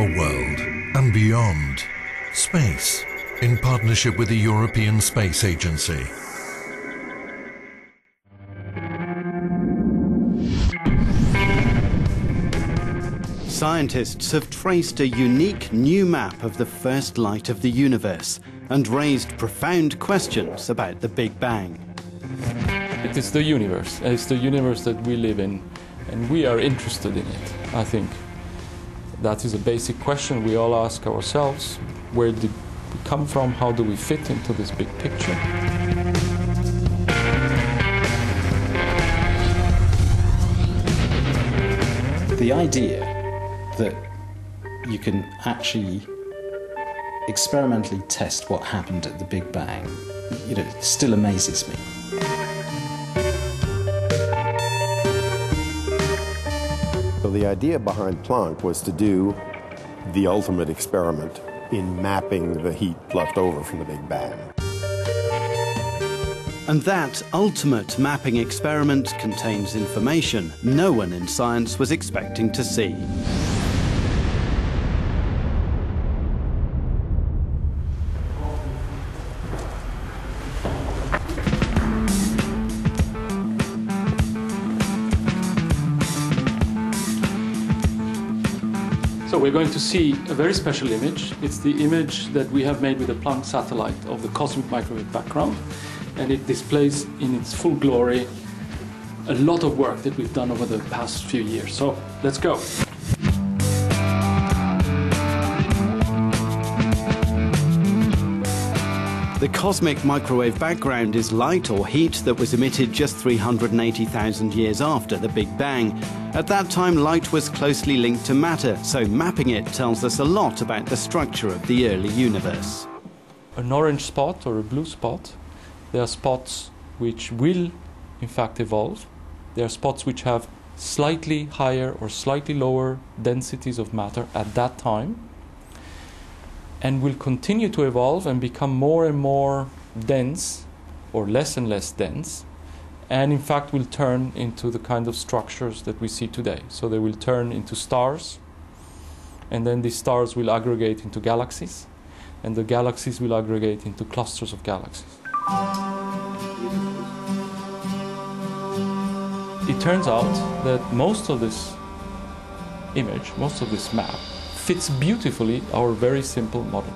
our world and beyond space, in partnership with the European Space Agency. Scientists have traced a unique new map of the first light of the universe and raised profound questions about the Big Bang. It is the universe. It's the universe that we live in, and we are interested in it, I think. That is a basic question we all ask ourselves. Where did we come from? How do we fit into this big picture? The idea that you can actually experimentally test what happened at the Big Bang, you know, it still amazes me. So the idea behind Planck was to do the ultimate experiment in mapping the heat left over from the Big Bang. And that ultimate mapping experiment contains information no one in science was expecting to see. So we're going to see a very special image. It's the image that we have made with the Planck satellite of the cosmic microwave background. And it displays in its full glory a lot of work that we've done over the past few years. So let's go. The cosmic microwave background is light or heat that was emitted just 380,000 years after the Big Bang. At that time, light was closely linked to matter, so mapping it tells us a lot about the structure of the early universe. An orange spot or a blue spot, they are spots which will, in fact, evolve. They are spots which have slightly higher or slightly lower densities of matter at that time, and will continue to evolve and become more and more dense or less and less dense, and in fact will turn into the kind of structures that we see today. So they will turn into stars, and then these stars will aggregate into galaxies, and the galaxies will aggregate into clusters of galaxies. It turns out that most of this image, most of this map, fits beautifully our very simple model.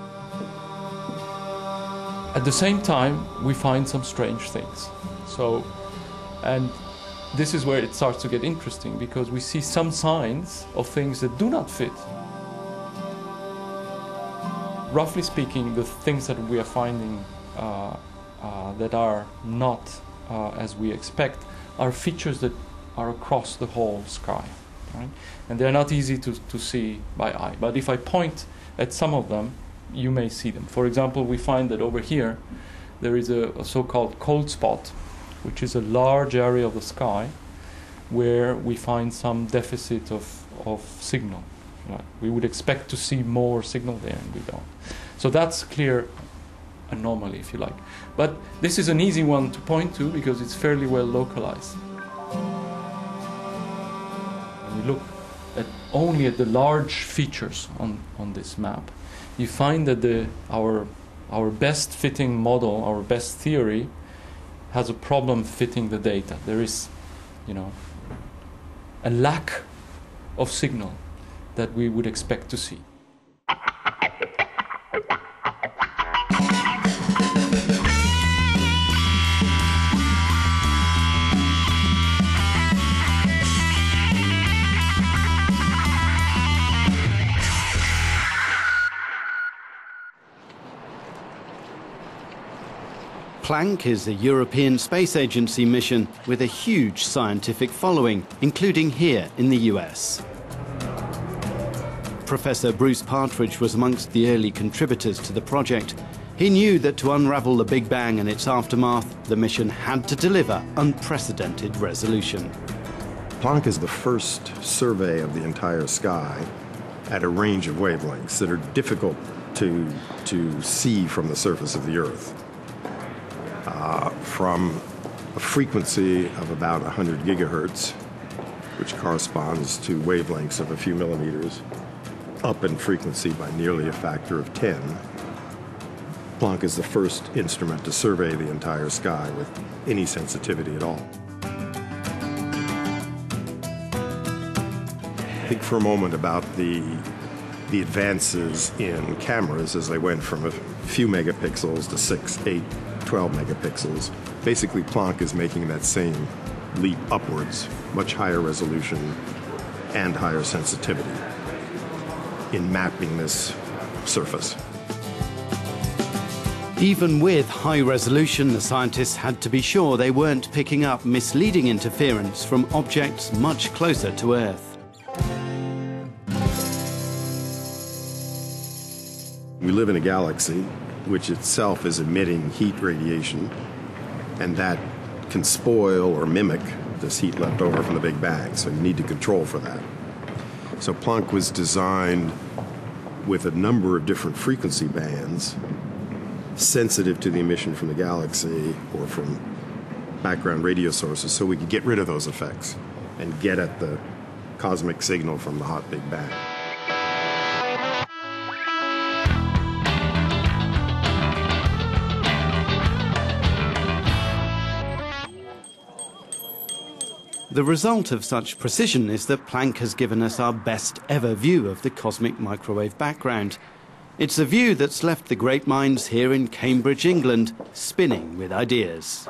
At the same time, we find some strange things. So, and this is where it starts to get interesting, because we see some signs of things that do not fit. Roughly speaking, the things that we are finding that are not as we expect are features that are across the whole sky. Right? And they're not easy to see by eye. But if I point at some of them, you may see them. For example, we find that over here there is a so-called cold spot, which is a large area of the sky where we find some deficit of signal. Right? We would expect to see more signal there, and we don't. So that's a clear anomaly, if you like. But this is an easy one to point to because it's fairly well localized. We look only at the large features on this map, you find that our best fitting model, our best theory, has a problem fitting the data. There is, you know, a lack of signal that we would expect to see. Planck is a European Space Agency mission with a huge scientific following, including here in the US. Professor Bruce Partridge was amongst the early contributors to the project. He knew that to unravel the Big Bang and its aftermath, the mission had to deliver unprecedented resolution. Planck is the first survey of the entire sky at a range of wavelengths that are difficult to see from the surface of the Earth. From a frequency of about 100 gigahertz, which corresponds to wavelengths of a few millimeters, up in frequency by nearly a factor of 10. Planck is the first instrument to survey the entire sky with any sensitivity at all. Think for a moment about the advances in cameras as they went from a few megapixels to 6, 8, 12 megapixels. Basically, Planck is making that same leap upwards, much higher resolution and higher sensitivity in mapping this surface. Even with high resolution, the scientists had to be sure they weren't picking up misleading interference from objects much closer to Earth. We live in a galaxy which itself is emitting heat radiation, and that can spoil or mimic this heat left over from the Big Bang, so you need to control for that. So Planck was designed with a number of different frequency bands sensitive to the emission from the galaxy or from background radio sources, so we could get rid of those effects and get at the cosmic signal from the hot Big Bang. The result of such precision is that Planck has given us our best ever view of the cosmic microwave background. It's a view that's left the great minds here in Cambridge, England, spinning with ideas.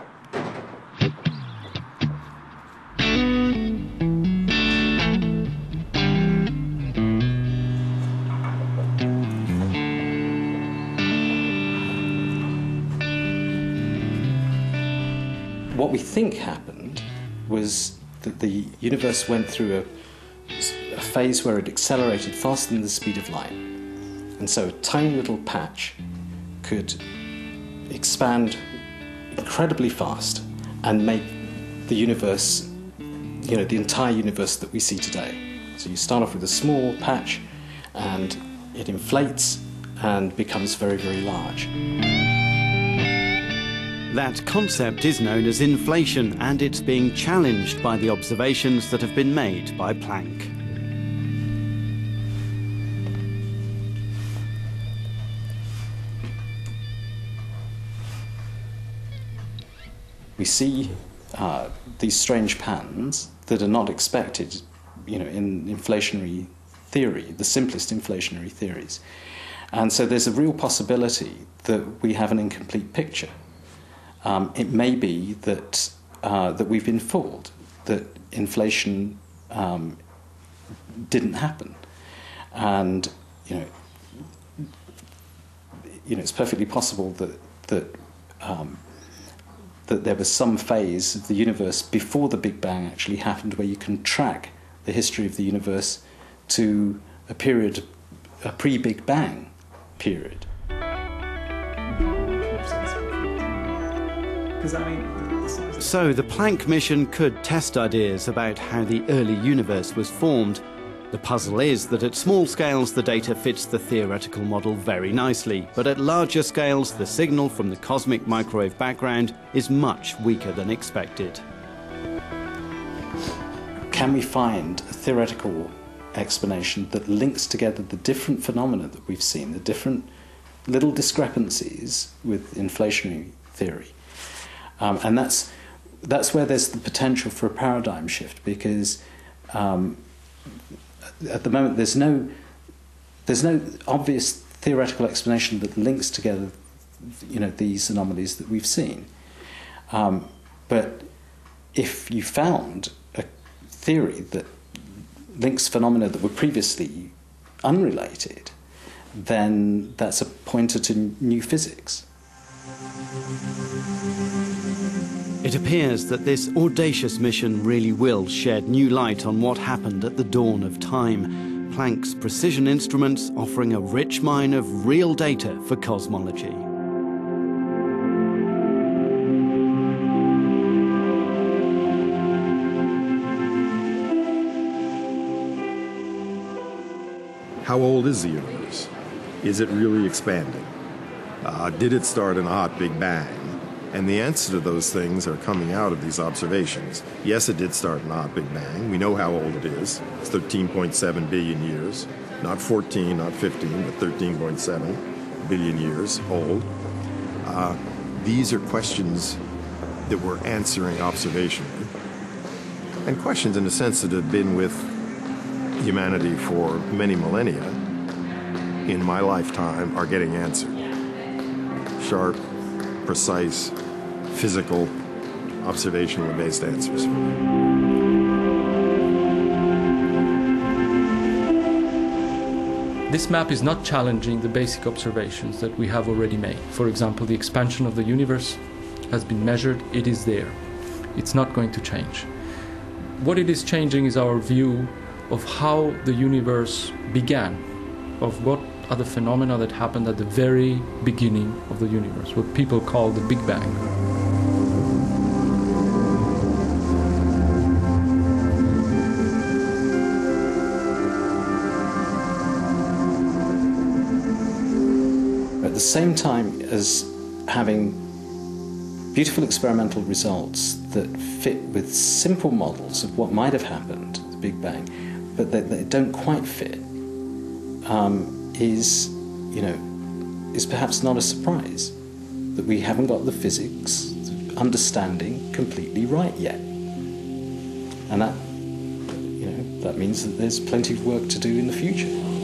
What we think happened was that the universe went through a phase where it accelerated faster than the speed of light. And so a tiny little patch could expand incredibly fast and make the universe, you know, the entire universe that we see today. So you start off with a small patch and it inflates and becomes very, very large. That concept is known as inflation, and it's being challenged by the observations that have been made by Planck. We see these strange patterns that are not expected, you know, in inflationary theory, the simplest inflationary theories. And so there's a real possibility that we have an incomplete picture. It may be that, that we've been fooled, that inflation didn't happen. And, you know, it's perfectly possible that there was some phase of the universe before the Big Bang actually happened where you can track the history of the universe to a period, a pre-Big Bang period. So the Planck mission could test ideas about how the early universe was formed. The puzzle is that at small scales the data fits the theoretical model very nicely, but at larger scales the signal from the cosmic microwave background is much weaker than expected. Can we find a theoretical explanation that links together the different phenomena that we've seen, the different little discrepancies with inflationary theory? And that's where there's the potential for a paradigm shift, because at the moment there's no obvious theoretical explanation that links together, you know, these anomalies that we've seen. But if you found a theory that links phenomena that were previously unrelated, then that's a pointer to new physics. It appears that this audacious mission really will shed new light on what happened at the dawn of time. Planck's precision instruments offering a rich mine of real data for cosmology. How old is the universe? Is it really expanding? Did it start in a hot Big Bang? And the answer to those things are coming out of these observations. Yes, it did start in a Big Bang. We know how old it is. It's 13.7 billion years. Not 14, not 15, but 13.7 billion years old. These are questions that we're answering observationally. And questions, in a sense, that have been with humanity for many millennia in my lifetime are getting answered. Sharp, precise, physical, observationally based answers. This map is not challenging the basic observations that we have already made. For example, the expansion of the universe has been measured. It is there. It's not going to change. What it is changing is our view of how the universe began, of what are the phenomena that happened at the very beginning of the universe, what people call the Big Bang. At the same time as having beautiful experimental results that fit with simple models of what might have happened at the Big Bang, but that don't quite fit, is perhaps not a surprise that we haven't got the physics understanding completely right yet. And that means that there's plenty of work to do in the future.